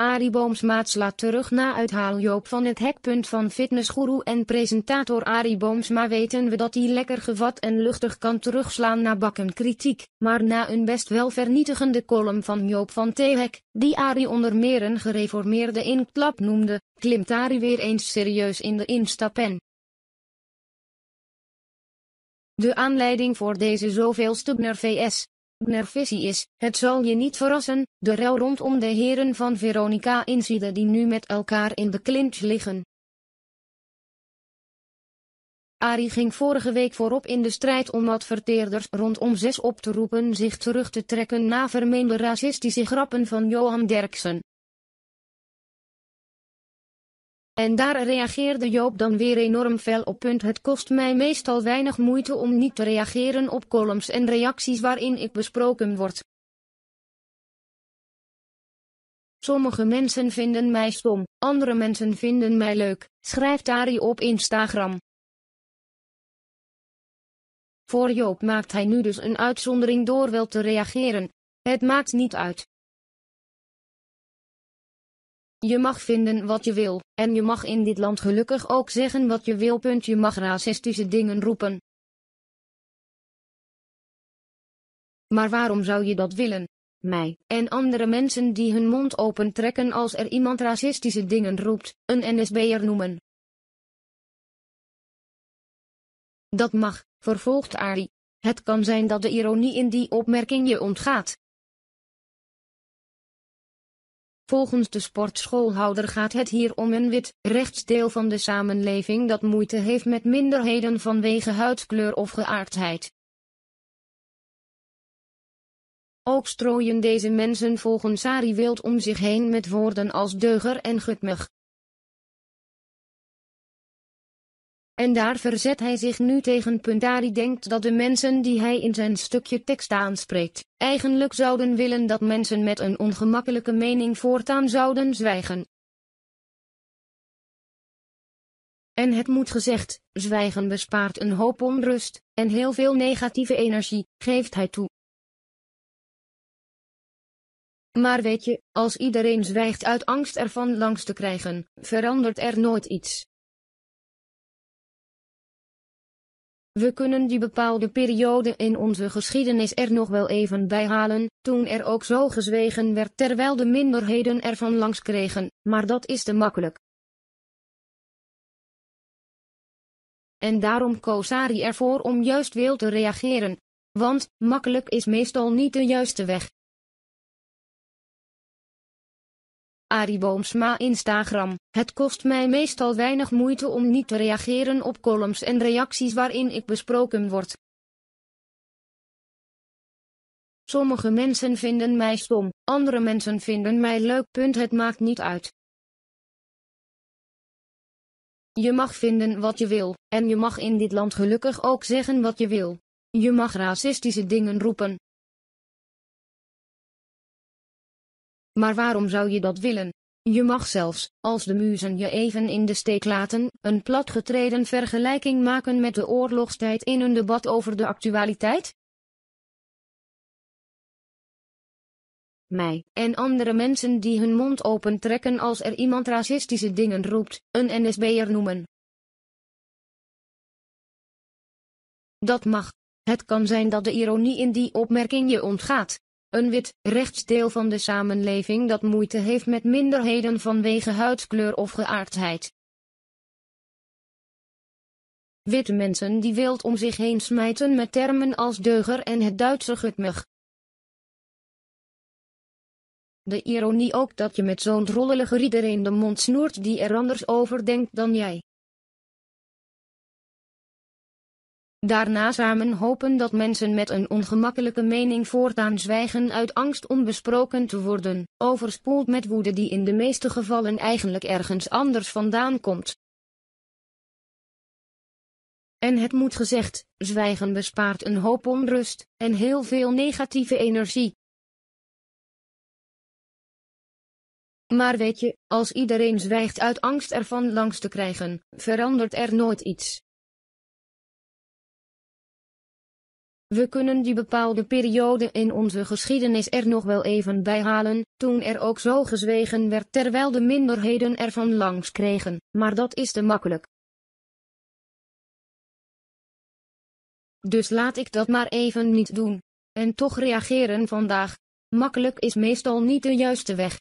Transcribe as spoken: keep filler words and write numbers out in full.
Arie Boomsma slaat terug na uithaal Youp van 't Hek. Van fitnessgoeroe en presentator Arie Boomsma weten we dat hij lekker gevat en luchtig kan terugslaan na bakken kritiek. Maar na een best wel vernietigende column van Youp van 't Hek, die Arie onder meer een gereformeerde inklap noemde, klimt Arie weer eens serieus in de instappen. De aanleiding voor deze zoveelste N S B'er visie is, het zal je niet verrassen, de rel rondom de heren van Veronica Inside die nu met elkaar in de clinch liggen. Arie ging vorige week voorop in de strijd om adverteerders rondom zes op te roepen zich terug te trekken na vermeende racistische grappen van Johan Derksen. En daar reageerde Youp dan weer enorm fel op. Het kost mij meestal weinig moeite om niet te reageren op columns en reacties waarin ik besproken word. Sommige mensen vinden mij stom, andere mensen vinden mij leuk, schrijft Arie op Instagram. Voor Youp maakt hij nu dus een uitzondering door wel te reageren. Het maakt niet uit. Je mag vinden wat je wil, en je mag in dit land gelukkig ook zeggen wat je wil. Je mag racistische dingen roepen. Maar waarom zou je dat willen? Mij, en andere mensen die hun mond opentrekken als er iemand racistische dingen roept, een N S B'er noemen. Dat mag, vervolgt Arie. Het kan zijn dat de ironie in die opmerking je ontgaat. Volgens de sportschoolhouder gaat het hier om een wit, rechts deel van de samenleving dat moeite heeft met minderheden vanwege huidskleur of geaardheid. Ook strooien deze mensen volgens Arie wild om zich heen met woorden als deuger en gutmug. En daar verzet hij zich nu tegen. Arie denkt dat de mensen die hij in zijn stukje tekst aanspreekt, eigenlijk zouden willen dat mensen met een ongemakkelijke mening voortaan zouden zwijgen. En het moet gezegd, zwijgen bespaart een hoop onrust, en heel veel negatieve energie, geeft hij toe. Maar weet je, als iedereen zwijgt uit angst ervan langs te krijgen, verandert er nooit iets. We kunnen die bepaalde periode in onze geschiedenis er nog wel even bij halen, toen er ook zo gezwegen werd terwijl de minderheden ervan langs kregen, maar dat is te makkelijk. En daarom koos Arie ervoor om juist wild te reageren. Want makkelijk is meestal niet de juiste weg. Arie Boomsma Instagram. Het kost mij meestal weinig moeite om niet te reageren op columns en reacties waarin ik besproken word. Sommige mensen vinden mij stom, andere mensen vinden mij leuk. Het maakt niet uit. Je mag vinden wat je wil, en je mag in dit land gelukkig ook zeggen wat je wil. Je mag racistische dingen roepen. Maar waarom zou je dat willen? Je mag zelfs, als de muzen je even in de steek laten, een platgetreden vergelijking maken met de oorlogstijd in een debat over de actualiteit. Mij, en andere mensen die hun mond opentrekken als er iemand racistische dingen roept, een N S B'er noemen. Dat mag. Het kan zijn dat de ironie in die opmerking je ontgaat. Een wit, rechts deel van de samenleving dat moeite heeft met minderheden vanwege huidskleur of geaardheid. Witte mensen die wild om zich heen smijten met termen als deuger en het Duitse gutmug. De ironie ook dat je met zo'n rollige rieder in de mond snoert die er anders over denkt dan jij. Daarna samen hopen dat mensen met een ongemakkelijke mening voortaan zwijgen uit angst om besproken te worden, overspoeld met woede die in de meeste gevallen eigenlijk ergens anders vandaan komt. En het moet gezegd, zwijgen bespaart een hoop onrust en heel veel negatieve energie. Maar weet je, als iedereen zwijgt uit angst ervan langs te krijgen, verandert er nooit iets. We kunnen die bepaalde periode in onze geschiedenis er nog wel even bij halen, toen er ook zo gezwegen werd terwijl de minderheden ervan langs kregen, maar dat is te makkelijk. Dus laat ik dat maar even niet doen. En toch reageren vandaag. Makkelijk is meestal niet de juiste weg.